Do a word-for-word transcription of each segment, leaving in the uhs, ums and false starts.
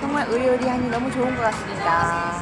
정말 의리의리하니 너무 좋은 것 같습니다.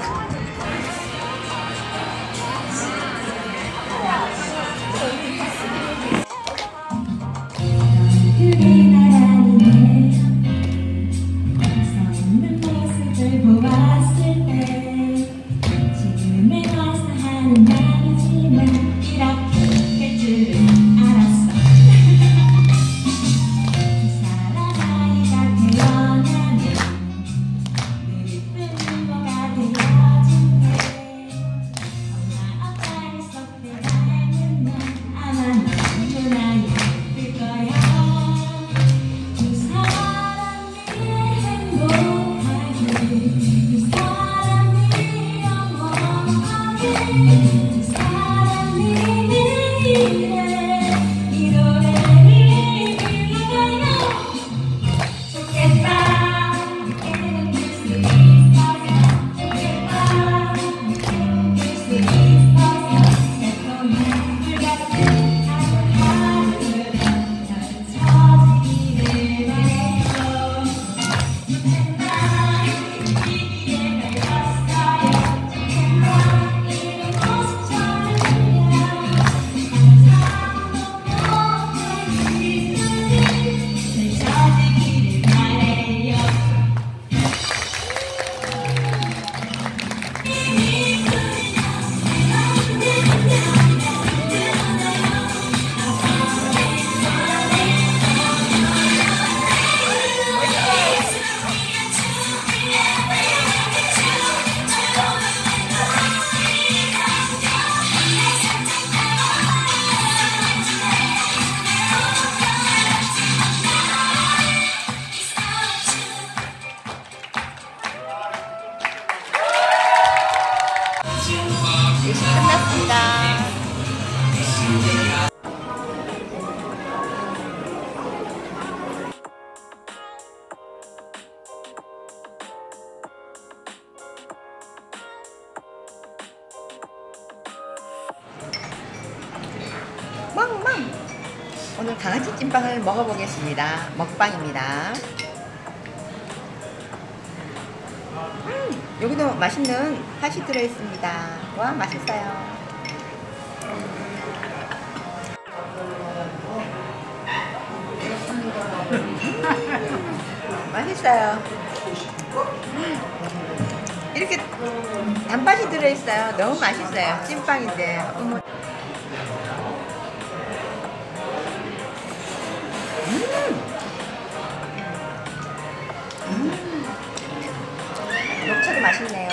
끝났습니다. 멍멍! 오늘 강아지 찐빵을 먹어보겠습니다. 먹방입니다. 음, 여기도 맛있는 팥이 들어있습니다. 와, 맛있어요. 맛있어요. 이렇게 단팥이 들어있어요. 너무 맛있어요. 찐빵인데. 음, 음. 녹차도 맛있네요.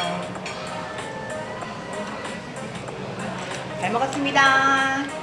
잘 먹었습니다.